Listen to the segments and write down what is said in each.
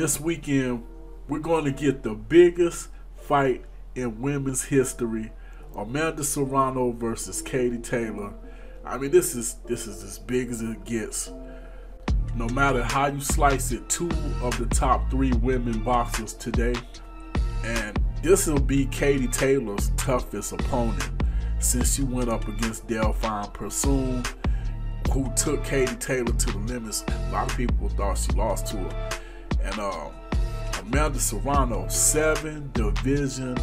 This weekend, we're going to get the biggest fight in women's history, Amanda Serrano versus Katie Taylor. I mean, this is as big as it gets. No matter how you slice it, two of the top three women boxers today, and this will be Katie Taylor's toughest opponent since she went up against Delphine Persoon, who took Katie Taylor to the limits. A lot of people thought she lost to her. And Amanda Serrano, 7-division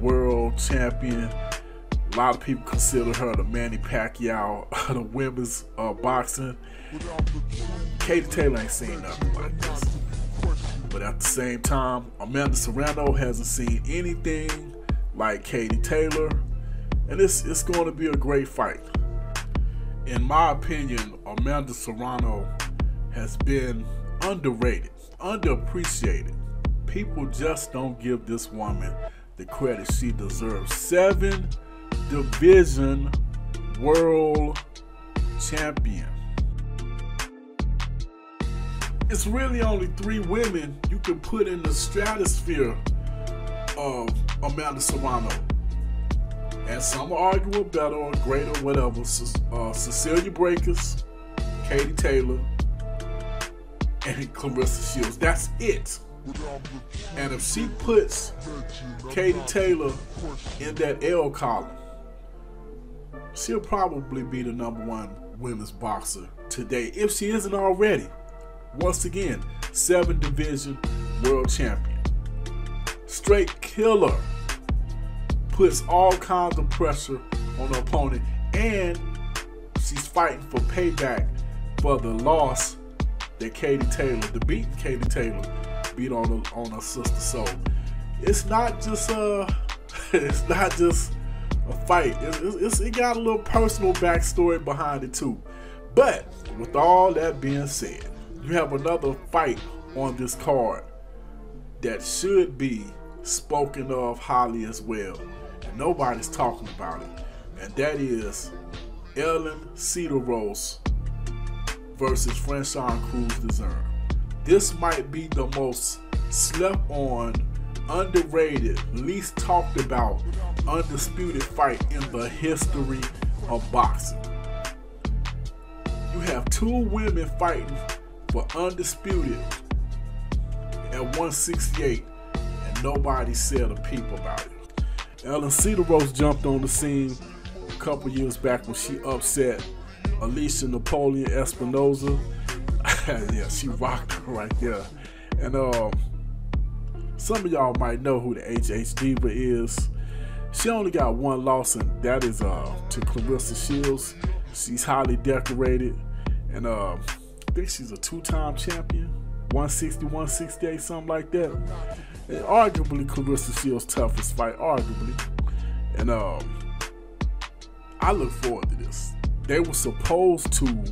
world champion. A lot of people consider her the Manny Pacquiao of the women's boxing. Katie Taylor ain't seen nothing like this. But at the same time, Amanda Serrano hasn't seen anything like Katie Taylor. And it's going to be a great fight. In my opinion, Amanda Serrano has been underrated, underappreciated. People just don't give this woman the credit she deserves. 7-division world champion. It's really only three women you can put in the stratosphere of Amanda Serrano. And some are arguing better or greater, whatever. Cecilia Breakers, Katie Taylor, and Claressa Shields. That's it. And if she puts Katie Taylor in that L column, she'll probably be the #1 women's boxer today, if she isn't already. Once again, 7-division world champion. Straight killer. Puts all kinds of pressure on her opponent, and she's fighting for payback for the loss that Katie Taylor, the beaten Katie Taylor, beat on her sister. So it's not just a fight. It got a little personal backstory behind it too. But with all that being said, you have another fight on this card that should be spoken of highly as well. And nobody's talking about it. And that is Elin Cederroos versus Franchon Crews-Dezurn. This might be the most slept on, underrated, least talked about, undisputed fight in the history of boxing. You have two women fighting for undisputed at 168, and nobody said a peep about it. Elin Cederroos jumped on the scene a couple years back when she upset Alicia Napoleon Espinosa. Yeah, she rocked her right there. And some of y'all might know who the HHDiva is. She only got one loss, and that is to Claressa Shields. She's highly decorated, and I think she's a two-time champion, 160, 168, something like that. And arguably Claressa Shields' toughest fight, arguably. And I look forward to this. They were supposed to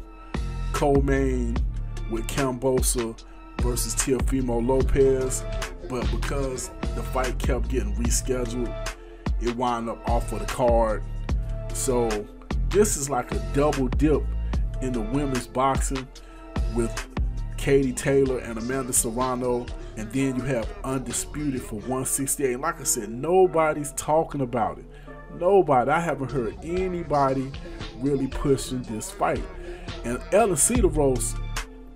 co-main with Kambosa versus Teofimo Lopez, but because the fight kept getting rescheduled, it wound up off of the card. So this is like a double dip in the women's boxing, with Katie Taylor and Amanda Serrano, and then you have undisputed for 168. And like I said, nobody's talking about it. Nobody. I haven't heard anybody really pushing this fight. And Elin Cederroos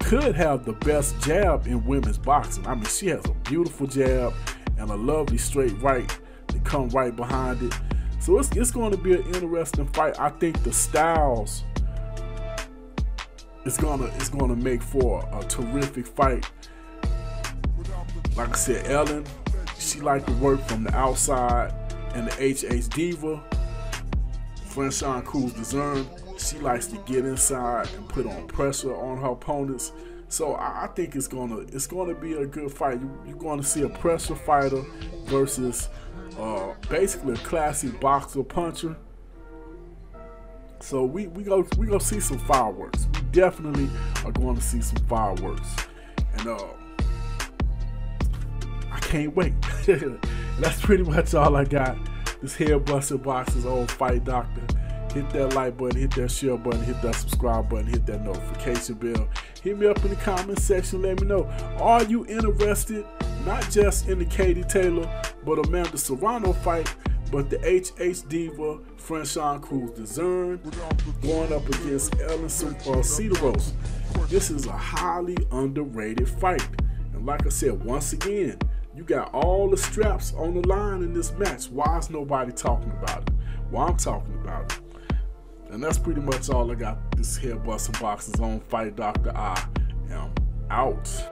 could have the best jab in women's boxing. I mean, she has a beautiful jab and a lovely straight right that come right behind it. So it's going to be an interesting fight. I think the styles It's gonna make for a terrific fight. Like I said, Elin, she liked to work from the outside, and the HHDiva, Franchon Crews-Dezurn, she likes to get inside and put on pressure on her opponents. So I think it's gonna be a good fight. You're gonna see a pressure fighter versus basically a classy boxer puncher. So we go see some fireworks. We definitely are going to see some fireworks, and I can't wait. That's pretty much all I got. This Head Bussin Boxing's old fight doctor. Hit that like button, hit that share button, hit that subscribe button, hit that notification bell. hit me up in the comment section. Let me know, are you interested not just in the Katie Taylor but Amanda Serrano fight, but the HHDiva Franchon Crews-Dezurn going up against Elin Cederroos. This is a highly underrated fight. And like I said, once again, you got all the straps on the line in this match. Why is nobody talking about it? Well, I'm talking about it. And that's pretty much all I got. This Head Bussin Boxing's own Fight Dr. I am out.